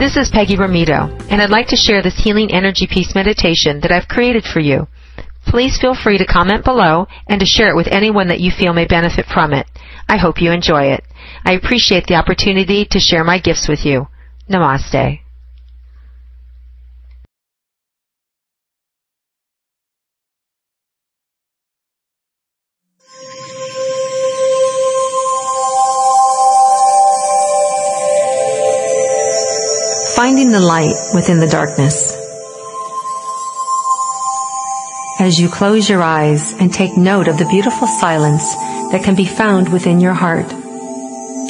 This is Peggy Rometo, and I'd like to share this healing energy peace meditation that I've created for you. Please feel free to comment below and to share it with anyone that you feel may benefit from it. I hope you enjoy it. I appreciate the opportunity to share my gifts with you. Namaste. Finding the light within the darkness. As you close your eyes and take note of the beautiful silence that can be found within your heart,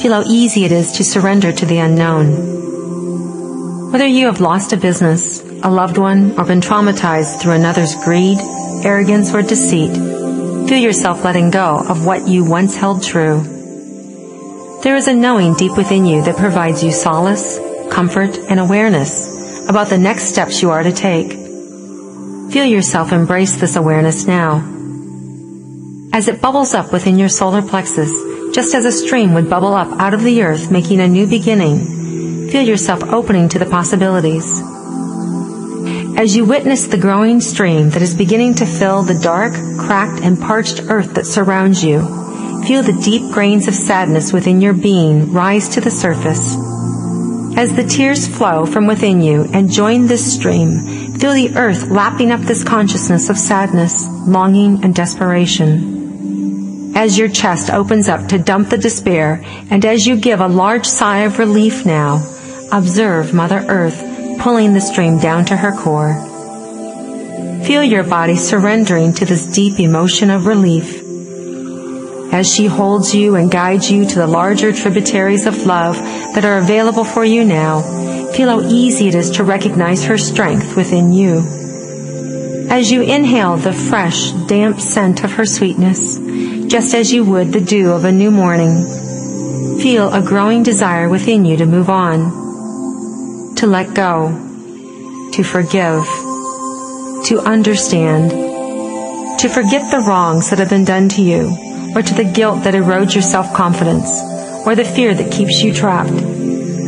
feel how easy it is to surrender to the unknown. Whether you have lost a business, a loved one, or been traumatized through another's greed, arrogance, or deceit, feel yourself letting go of what you once held true. There is a knowing deep within you that provides you solace, comfort, and awareness about the next steps you are to take. Feel yourself embrace this awareness now. As it bubbles up within your solar plexus, just as a stream would bubble up out of the earth making a new beginning, feel yourself opening to the possibilities. As you witness the growing stream that is beginning to fill the dark, cracked, and parched earth that surrounds you, feel the deep grains of sadness within your being rise to the surface. As the tears flow from within you and join this stream, feel the earth lapping up this consciousness of sadness, longing, and desperation. As your chest opens up to dump the despair, and as you give a large sigh of relief now, observe Mother Earth pulling the stream down to her core. Feel your body surrendering to this deep emotion of relief. As she holds you and guides you to the larger tributaries of love that are available for you now, feel how easy it is to recognize her strength within you. As you inhale the fresh, damp scent of her sweetness, just as you would the dew of a new morning, feel a growing desire within you to move on, to let go, to forgive, to understand, to forget the wrongs that have been done to you, or to the guilt that erodes your self-confidence, or the fear that keeps you trapped.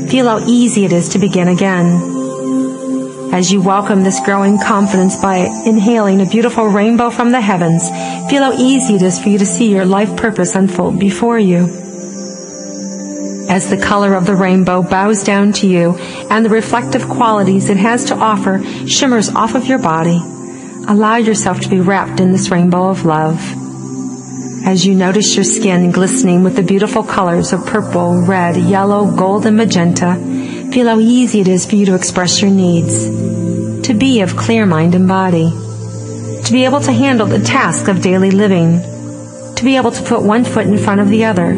Feel how easy it is to begin again. As you welcome this growing confidence by inhaling a beautiful rainbow from the heavens, feel how easy it is for you to see your life purpose unfold before you. As the color of the rainbow bows down to you, and the reflective qualities it has to offer shimmers off of your body, allow yourself to be wrapped in this rainbow of love. As you notice your skin glistening with the beautiful colors of purple, red, yellow, gold, and magenta, feel how easy it is for you to express your needs, to be of clear mind and body, to be able to handle the task of daily living, to be able to put one foot in front of the other,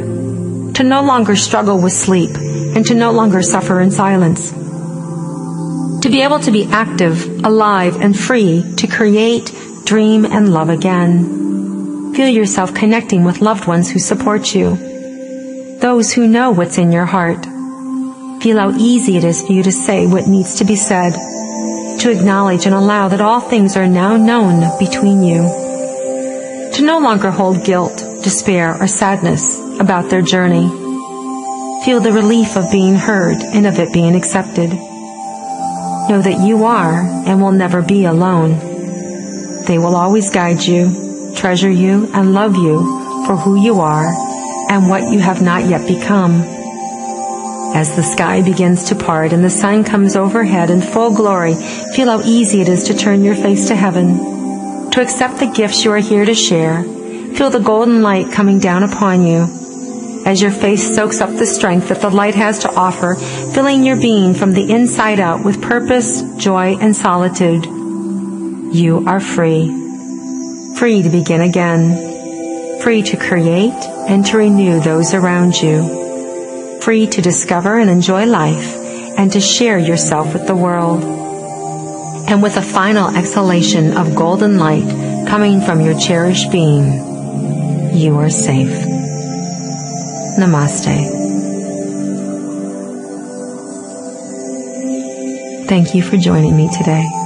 to no longer struggle with sleep, and to no longer suffer in silence, to be able to be active, alive, and free to create, dream, and love again. Feel yourself connecting with loved ones who support you, those who know what's in your heart. Feel how easy it is for you to say what needs to be said, to acknowledge and allow that all things are now known between you, to no longer hold guilt, despair, or sadness about their journey. Feel the relief of being heard and of it being accepted. Know that you are and will never be alone. They will always guide you, treasure you, and love you for who you are and what you have not yet become. As the sky begins to part and the sun comes overhead in full glory, feel how easy it is to turn your face to heaven, to accept the gifts you are here to share. Feel the golden light coming down upon you. As your face soaks up the strength that the light has to offer, filling your being from the inside out with purpose, joy, and solitude. You are free. Free to begin again, free to create and to renew those around you, free to discover and enjoy life and to share yourself with the world. And with a final exhalation of golden light coming from your cherished being, you are safe. Namaste. Thank you for joining me today.